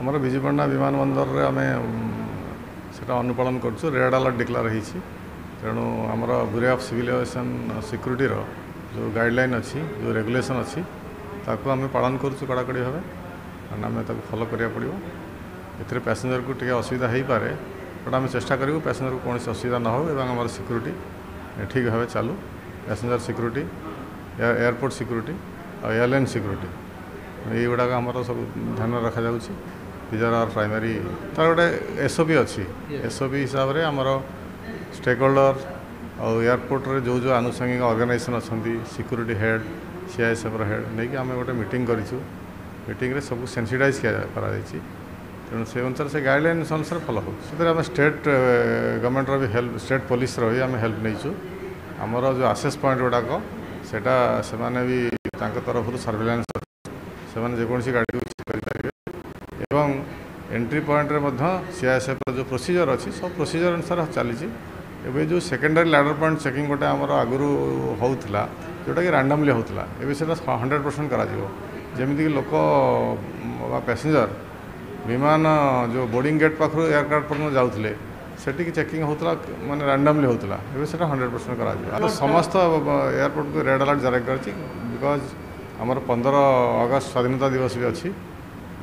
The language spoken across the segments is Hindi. आमर विजुपंडा विमानबंदर में आम से अनुपालन करूँ रेड अलर्ट डिक्लेयर होती तेणु आमर bureau of civil aviation security जो गाइडलाइन अच्छी जो रेगुलेशन अच्छी ताकू आम पालन करूँ कड़ाकड़ी भाव कारण आम फलो करा पड़ो ए पैसेंजर को टे असुविधा हो पाए बट आम चेषा करूँ पैसेंजर को कौन असुविधा न हो आमर सिक्यूरीटी ठीक भाव चलू पैसेंजर सिक्यूरीटी एयरपोर्ट सिक्यूरीटी और एयरलाइन सिक्यूरीटी युवाक आमर सब ध्यान रखा जाऊँगी विजर आर प्राइमरी तार गोटे एसओपी अच्छी एसओपी हिसाब से आमर स्टेक होल्डर और एयरपोर्ट रे जो जो आनुषंगिक ऑर्गेनाइजेशन अच्छी सिक्यूरीटी हेड सीआईएसएफ हेड नहीं आम गोटे मीटिंग करूँ मीटिंग सब सेंसिटाइज करा तेणु से अनुसार से गाइडलाइन अनुसार फलो हो स्टेट गवर्नमेंट भी हेल्प स्टेट पुलिस रही आम हेल्प नहीं आमर जो आसेस पॉइंट गुड़ाक सेटा से भी तरफ सर्वेलांस से जेकोसी गाड़ी को चेक करेंगे एवं एंट्री पॉइंट रे सीआईएसएफ जो प्रोसीजर अच्छी सब प्रोसीजर अनुसार चली जो सेकेंडरी लैडर पॉइंट चेकिंग गोटे आमर आगुरी होता जोटा कि रैंडमली होता एवं से 100% करमती लोक पैसेंजर विमान जो बोर्डिंग गेट पाखु एयरक्राफ्ट पर्यटन जाऊे सेठी की चेकिंग होता माने रैंडमली होता एवं से 100% कर समस्त एयरपोर्ट को रेड अलर्ट जारी कर बिकज आमर 15 अगस्त स्वाधीनता दिवस भी अच्छी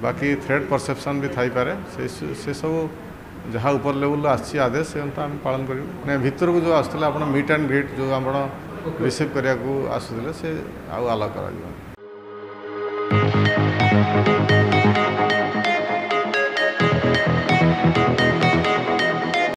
बाकी थ्रेड परसेप्शन भी थाई पारे से सब जहाँ उपर लेवल आसी आदेश से आम पालन कर भितर को जो आसूला आप मीट एंड ग्रीट जो आप रिसीव करने को आसूले से आउ आलाउ कर